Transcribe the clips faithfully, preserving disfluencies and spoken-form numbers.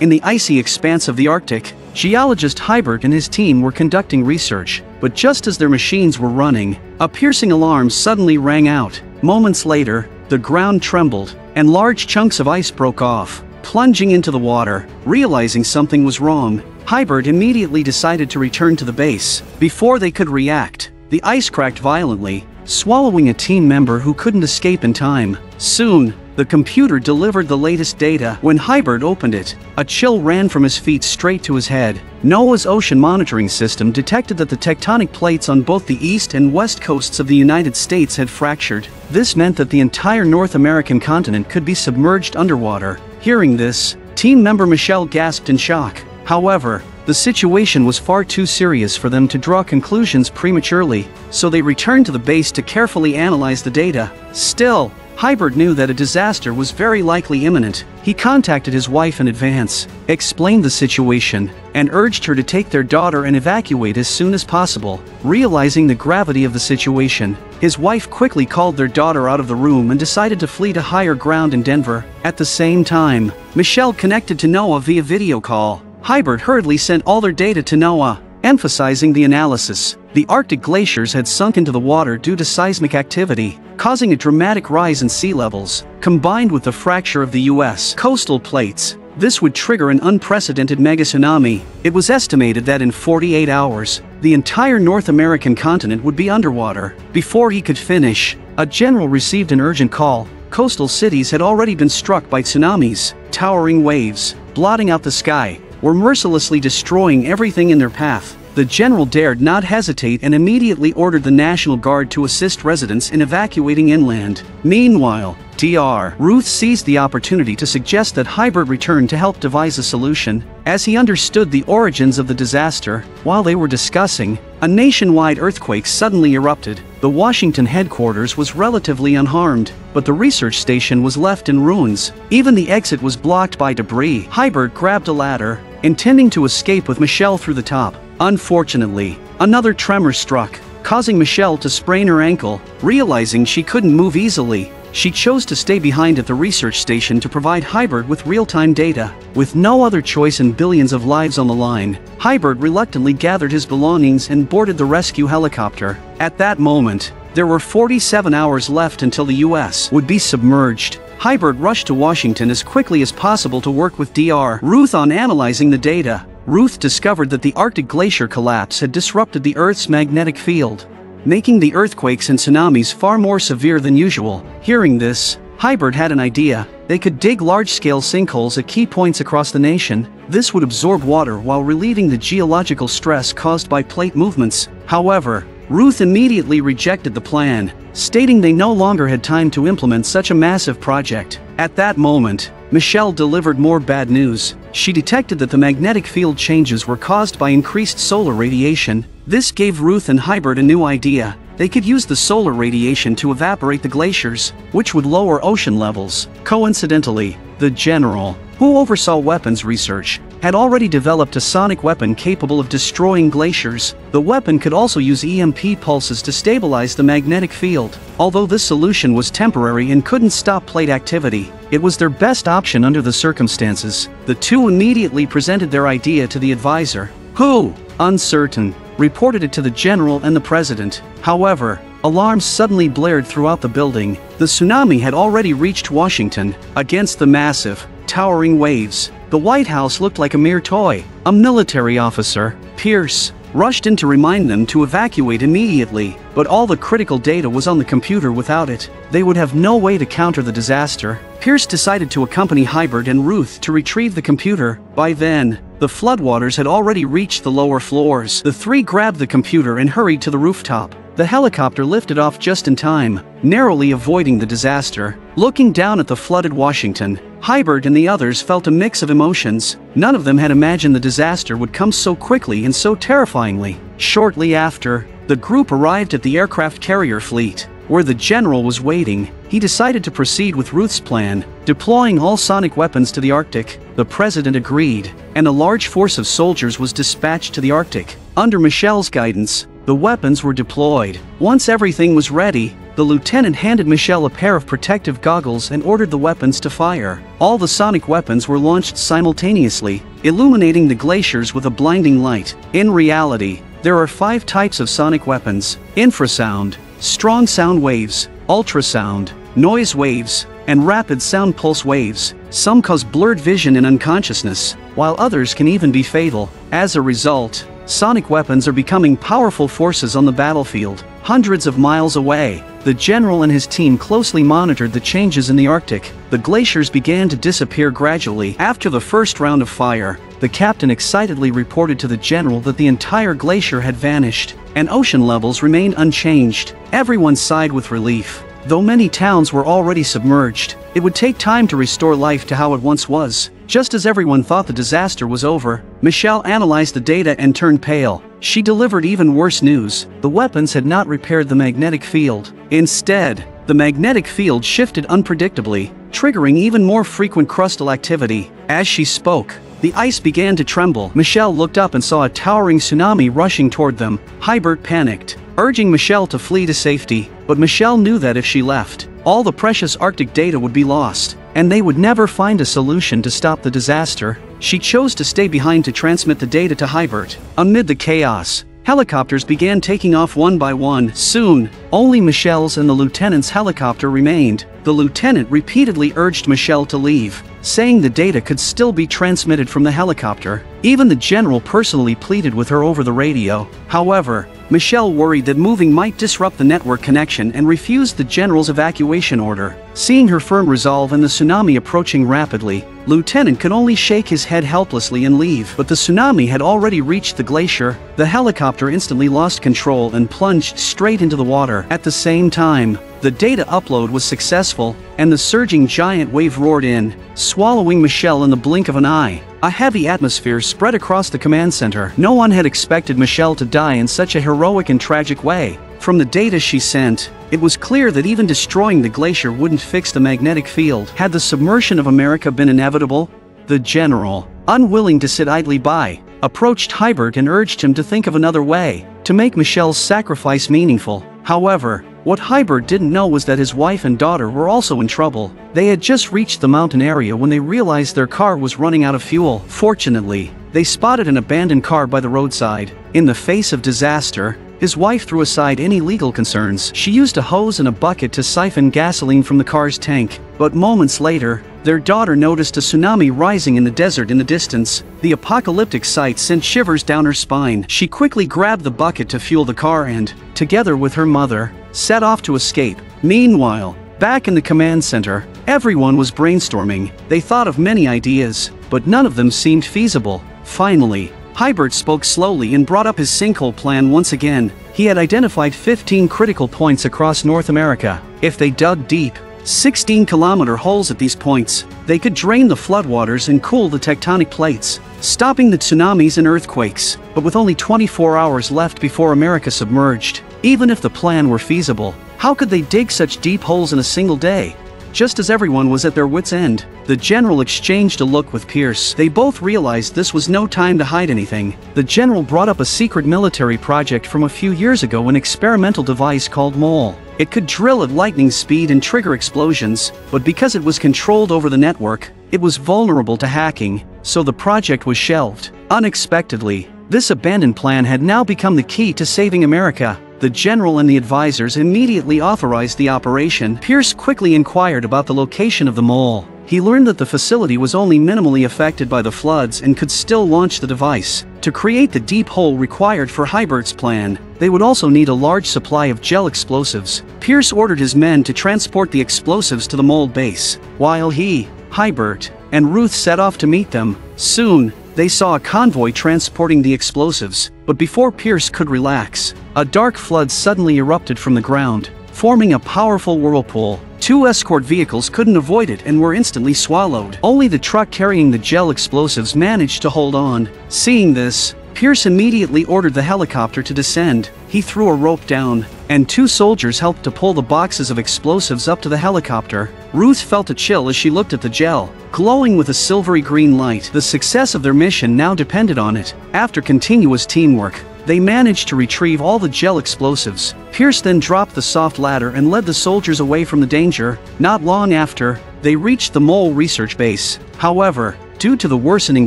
In the icy expanse of the Arctic, geologist Hybert and his team were conducting research, but just as their machines were running, a piercing alarm suddenly rang out. Moments later, the ground trembled, and large chunks of ice broke off. Plunging into the water, realizing something was wrong, Hybert immediately decided to return to the base. Before they could react, the ice cracked violently, swallowing a team member who couldn't escape in time. Soon, the computer delivered the latest data. When Hybert opened it, a chill ran from his feet straight to his head. NOAA's ocean monitoring system detected that the tectonic plates on both the east and west coasts of the United States had fractured. This meant that the entire North American continent could be submerged underwater. Hearing this, team member Michelle gasped in shock. However, the situation was far too serious for them to draw conclusions prematurely, so they returned to the base to carefully analyze the data. Still, Hybert knew that a disaster was very likely imminent. He contacted his wife in advance, explained the situation, and urged her to take their daughter and evacuate as soon as possible. Realizing the gravity of the situation, his wife quickly called their daughter out of the room and decided to flee to higher ground in Denver. At the same time, Michelle connected to NOAA via video call. Hybert hurriedly sent all their data to NOAA, emphasizing the analysis. The Arctic glaciers had sunk into the water due to seismic activity, causing a dramatic rise in sea levels. Combined with the fracture of the U S coastal plates, this would trigger an unprecedented mega tsunami. It was estimated that in forty-eight hours, the entire North American continent would be underwater. Before he could finish, a general received an urgent call. Coastal cities had already been struck by tsunamis. Towering waves, blotting out the sky, were mercilessly destroying everything in their path. The general dared not hesitate and immediately ordered the National Guard to assist residents in evacuating inland. Meanwhile, Doctor Ruth seized the opportunity to suggest that Hybert return to help devise a solution. As he understood the origins of the disaster, while they were discussing, a nationwide earthquake suddenly erupted. The Washington headquarters was relatively unharmed, but the research station was left in ruins. Even the exit was blocked by debris. Hybert grabbed a ladder, intending to escape with Michelle through the top. Unfortunately, another tremor struck, causing Michelle to sprain her ankle. Realizing she couldn't move easily, she chose to stay behind at the research station to provide Hybert with real-time data. With no other choice and billions of lives on the line, Hybert reluctantly gathered his belongings and boarded the rescue helicopter. At that moment, there were forty-seven hours left until the U S would be submerged. Hybert rushed to Washington as quickly as possible to work with Doctor Ruth on analyzing the data. Ruth discovered that the Arctic glacier collapse had disrupted the Earth's magnetic field, making the earthquakes and tsunamis far more severe than usual. Hearing this, Hybert had an idea. They could dig large-scale sinkholes at key points across the nation. This would absorb water while relieving the geological stress caused by plate movements. However, Ruth immediately rejected the plan, stating they no longer had time to implement such a massive project. At that moment, Michelle delivered more bad news. She detected that the magnetic field changes were caused by increased solar radiation. This gave Ruth and Hybert a new idea. They could use the solar radiation to evaporate the glaciers, which would lower ocean levels. Coincidentally, the general, who oversaw weapons research, had already developed a sonic weapon capable of destroying glaciers. The weapon could also use E M P pulses to stabilize the magnetic field. Although this solution was temporary and couldn't stop plate activity, it was their best option under the circumstances. The two immediately presented their idea to the advisor, who, uncertain, reported it to the general and the president. However, alarms suddenly blared throughout the building. The tsunami had already reached Washington. Against the massive, towering waves, the White House looked like a mere toy. A military officer, Pierce, rushed in to remind them to evacuate immediately, but all the critical data was on the computer. Without it, they would have no way to counter the disaster. Pierce decided to accompany Hybert and Ruth to retrieve the computer. By then, the floodwaters had already reached the lower floors. The three grabbed the computer and hurried to the rooftop. The helicopter lifted off just in time, narrowly avoiding the disaster. Looking down at the flooded Washington, Hybert and the others felt a mix of emotions. None of them had imagined the disaster would come so quickly and so terrifyingly. Shortly after, the group arrived at the aircraft carrier fleet, where the general was waiting. He decided to proceed with Ruth's plan, deploying all sonic weapons to the Arctic. The president agreed, and a large force of soldiers was dispatched to the Arctic. Under Michelle's guidance, the weapons were deployed. Once everything was ready, The lieutenant handed Michelle a pair of protective goggles and ordered the weapons to fire. All the sonic weapons were launched simultaneously, illuminating the glaciers with a blinding light. In reality, there are five types of sonic weapons: infrasound, strong sound waves, ultrasound, noise waves, and rapid sound pulse waves. Some cause blurred vision and unconsciousness, while others can even be fatal. As a result, sonic weapons are becoming powerful forces on the battlefield. Hundreds of miles away, the general and his team closely monitored the changes in the Arctic. The glaciers began to disappear gradually. After the first round of fire, the captain excitedly reported to the general that the entire glacier had vanished, and ocean levels remained unchanged. Everyone sighed with relief. Though many towns were already submerged, it would take time to restore life to how it once was. Just as everyone thought the disaster was over, Michelle analyzed the data and turned pale. She delivered even worse news. The weapons had not repaired the magnetic field. Instead, the magnetic field shifted unpredictably, triggering even more frequent crustal activity. As she spoke, the ice began to tremble. Michelle looked up and saw a towering tsunami rushing toward them. Hybert panicked, urging Michelle to flee to safety. But Michelle knew that if she left, all the precious Arctic data would be lost, and they would never find a solution to stop the disaster. She chose to stay behind to transmit the data to Hybert. Amid the chaos, helicopters began taking off one by one. Soon, only Michelle's and the lieutenant's helicopter remained. The lieutenant repeatedly urged Michelle to leave, saying the data could still be transmitted from the helicopter. Even the general personally pleaded with her over the radio. However, Michelle worried that moving might disrupt the network connection and refused the general's evacuation order. Seeing her firm resolve and the tsunami approaching rapidly, Lieutenant could only shake his head helplessly and leave. But the tsunami had already reached the glacier. The helicopter instantly lost control and plunged straight into the water. At the same time, the data upload was successful, and the surging giant wave roared in, swallowing Michelle in the blink of an eye. A heavy atmosphere spread across the command center. No one had expected Michelle to die in such a heroic and tragic way. From the data she sent, it was clear that even destroying the glacier wouldn't fix the magnetic field. Had the submersion of America been inevitable? The general, unwilling to sit idly by, approached Hybert and urged him to think of another way to make Michelle's sacrifice meaningful. However, what Hybert didn't know was that his wife and daughter were also in trouble. They had just reached the mountain area when they realized their car was running out of fuel. Fortunately, they spotted an abandoned car by the roadside. In the face of disaster, his wife threw aside any legal concerns. She used a hose and a bucket to siphon gasoline from the car's tank. But moments later, their daughter noticed a tsunami rising in the desert in the distance. The apocalyptic sight sent shivers down her spine. She quickly grabbed the bucket to fuel the car and, together with her mother, set off to escape. Meanwhile, back in the command center, everyone was brainstorming. They thought of many ideas, but none of them seemed feasible. Finally, Hybert spoke slowly and brought up his sinkhole plan once again. He had identified fifteen critical points across North America. If they dug deep, sixteen kilometer holes at these points, they could drain the floodwaters and cool the tectonic plates, stopping the tsunamis and earthquakes. But with only twenty-four hours left before America submerged, even if the plan were feasible, how could they dig such deep holes in a single day? Just as everyone was at their wits' end, the general exchanged a look with Pierce. They both realized this was no time to hide anything. The general brought up a secret military project from a few years ago, an experimental device called mole. It could drill at lightning speed and trigger explosions, but because it was controlled over the network, it was vulnerable to hacking, so the project was shelved. Unexpectedly, this abandoned plan had now become the key to saving America. The general and the advisors immediately authorized the operation. Pierce quickly inquired about the location of the mole. He learned that the facility was only minimally affected by the floods and could still launch the device. To create the deep hole required for Hybert's plan, they would also need a large supply of gel explosives. Pierce ordered his men to transport the explosives to the mole base. While he, Hybert, and Ruth set off to meet them, soon, they saw a convoy transporting the explosives. But before Pierce could relax, a dark flood suddenly erupted from the ground, forming a powerful whirlpool. Two escort vehicles couldn't avoid it and were instantly swallowed. Only the truck carrying the gel explosives managed to hold on. Seeing this, Pierce immediately ordered the helicopter to descend. He threw a rope down, and two soldiers helped to pull the boxes of explosives up to the helicopter. Ruth felt a chill as she looked at the gel, glowing with a silvery green light. The success of their mission now depended on it. After continuous teamwork, They managed to retrieve all the gel explosives. Pierce then dropped the soft ladder and led the soldiers away from the danger. Not long after, they reached the mole research base. However, due to the worsening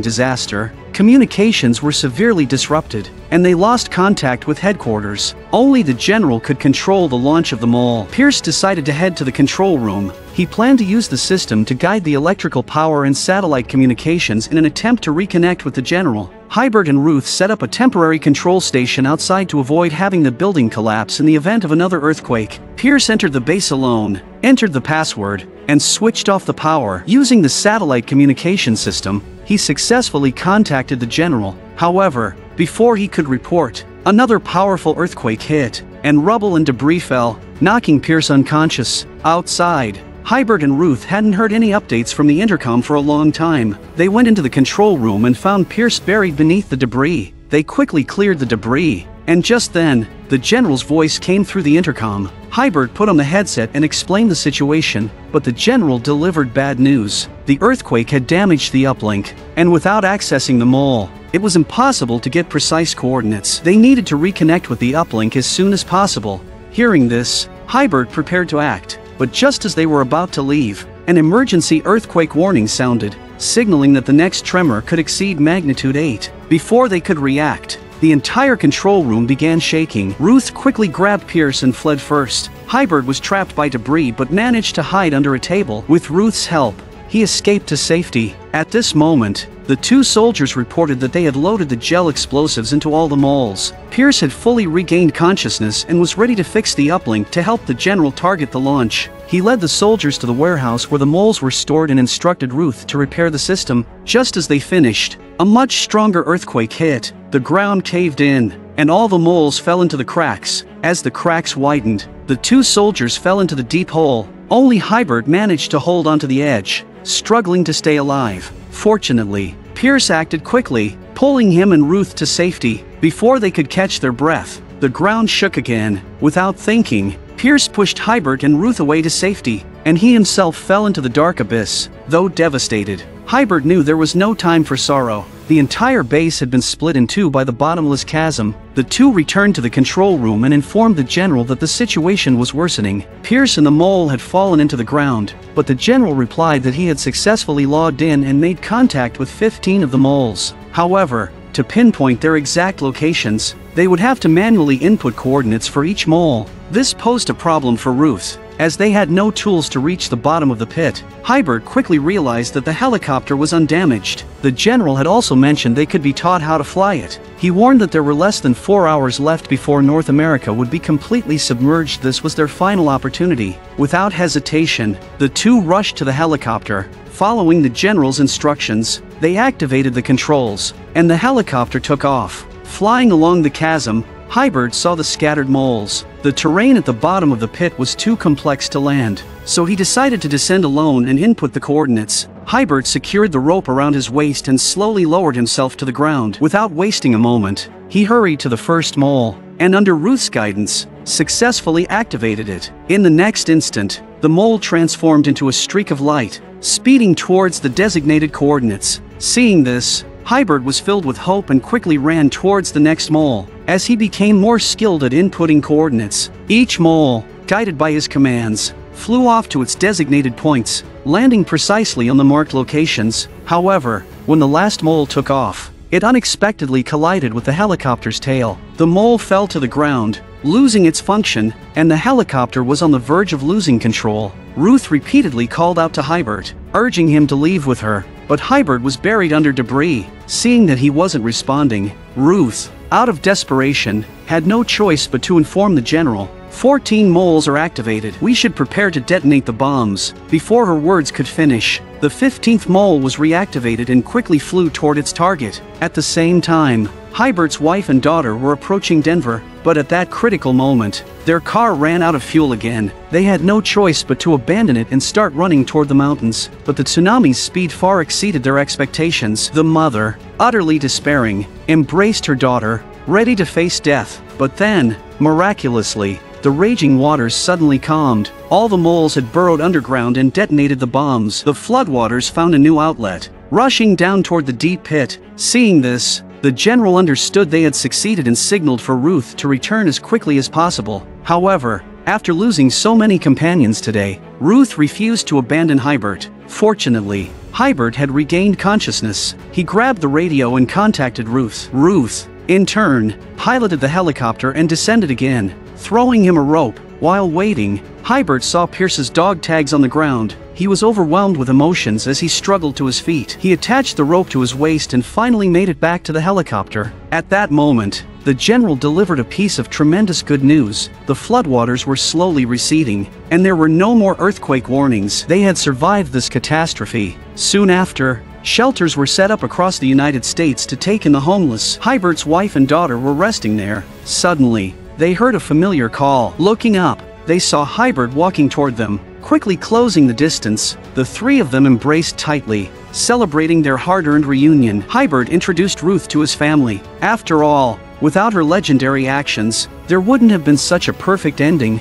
disaster, communications were severely disrupted, and they lost contact with headquarters. Only the general could control the launch of the mole. Pierce decided to head to the control room. He planned to use the system to guide the electrical power and satellite communications in an attempt to reconnect with the general. Hybert and Ruth set up a temporary control station outside to avoid having the building collapse in the event of another earthquake. Pierce entered the base alone, entered the password, and switched off the power. Using the satellite communication system, he successfully contacted the general. However, before he could report, another powerful earthquake hit, and rubble and debris fell, knocking Pierce unconscious. Outside, Hybert and Ruth hadn't heard any updates from the intercom for a long time. They went into the control room and found Pierce buried beneath the debris. They quickly cleared the debris, and just then, the general's voice came through the intercom. Hybert put on the headset and explained the situation, but the general delivered bad news. The earthquake had damaged the uplink, and without accessing the mole, it was impossible to get precise coordinates. They needed to reconnect with the uplink as soon as possible. Hearing this, Hybert prepared to act. But just as they were about to leave, an emergency earthquake warning sounded, signaling that the next tremor could exceed magnitude eight. Before they could react, the entire control room began shaking. Ruth quickly grabbed Pierce and fled first. Hybert was trapped by debris but managed to hide under a table. With Ruth's help, he escaped to safety. At this moment, the two soldiers reported that they had loaded the gel explosives into all the moles. Pierce had fully regained consciousness and was ready to fix the uplink to help the general target the launch. He led the soldiers to the warehouse where the moles were stored and instructed Ruth to repair the system. Just as they finished, a much stronger earthquake hit. The ground caved in, and all the moles fell into the cracks. As the cracks widened, the two soldiers fell into the deep hole. Only Hybert managed to hold onto the edge, struggling to stay alive. Fortunately, Pierce acted quickly, pulling him and Ruth to safety. Before they could catch their breath, the ground shook again. Without thinking, Pierce pushed Hybert and Ruth away to safety, and he himself fell into the dark abyss. Though devastated, Hybert knew there was no time for sorrow. The entire base had been split in two by the bottomless chasm. The two returned to the control room and informed the general that the situation was worsening. Pierce and the mole had fallen into the ground, but the general replied that he had successfully logged in and made contact with fifteen of the moles. However, to pinpoint their exact locations, they would have to manually input coordinates for each mole. This posed a problem for Ruth, as they had no tools to reach the bottom of the pit. Hybert quickly realized that the helicopter was undamaged. The general had also mentioned they could be taught how to fly it. He warned that there were less than four hours left before North America would be completely submerged. This was their final opportunity. Without hesitation, the two rushed to the helicopter. Following the general's instructions, they activated the controls, and the helicopter took off. Flying along the chasm, Hybert saw the scattered moles. The terrain at the bottom of the pit was too complex to land, so he decided to descend alone and input the coordinates. Hybert secured the rope around his waist and slowly lowered himself to the ground. Without wasting a moment, he hurried to the first mole, and under Ruth's guidance, successfully activated it. In the next instant, the mole transformed into a streak of light, speeding towards the designated coordinates. Seeing this, Hybert was filled with hope and quickly ran towards the next mole. As he became more skilled at inputting coordinates, each mole, guided by his commands, flew off to its designated points, landing precisely on the marked locations. However, when the last mole took off, it unexpectedly collided with the helicopter's tail. The mole fell to the ground, losing its function, and the helicopter was on the verge of losing control. Ruth repeatedly called out to Hybert, urging him to leave with her, but Hybert was buried under debris. Seeing that he wasn't responding, Ruth, out of desperation, had no choice but to inform the general. fourteen moles are activated. We should prepare to detonate the bombs." Before her words could finish, the fifteenth mole was reactivated and quickly flew toward its target. At the same time, Hybert's wife and daughter were approaching Denver, but at that critical moment, their car ran out of fuel again. They had no choice but to abandon it and start running toward the mountains, but the tsunami's speed far exceeded their expectations. The mother, utterly despairing, embraced her daughter, ready to face death. But then, miraculously, the raging waters suddenly calmed. All the moles had burrowed underground and detonated the bombs. The floodwaters found a new outlet, rushing down toward the deep pit. Seeing this, The general understood they had succeeded and signaled for Ruth to return as quickly as possible. However, after losing so many companions today, Ruth refused to abandon Hybert. Fortunately, Hybert had regained consciousness. He grabbed the radio and contacted Ruth. Ruth, in turn, piloted the helicopter and descended again, throwing him a rope. While waiting, Hybert saw Pierce's dog tags on the ground. He was overwhelmed with emotions as he struggled to his feet. He attached the rope to his waist and finally made it back to the helicopter. At that moment, the general delivered a piece of tremendous good news. The floodwaters were slowly receding, and there were no more earthquake warnings. They had survived this catastrophe. Soon after, shelters were set up across the United States to take in the homeless. Hybert's wife and daughter were resting there. Suddenly, they heard a familiar call. Looking up, they saw Hybert walking toward them. Quickly closing the distance, the three of them embraced tightly, celebrating their hard-earned reunion. Hybert introduced Ruth to his family. After all, without her legendary actions, there wouldn't have been such a perfect ending.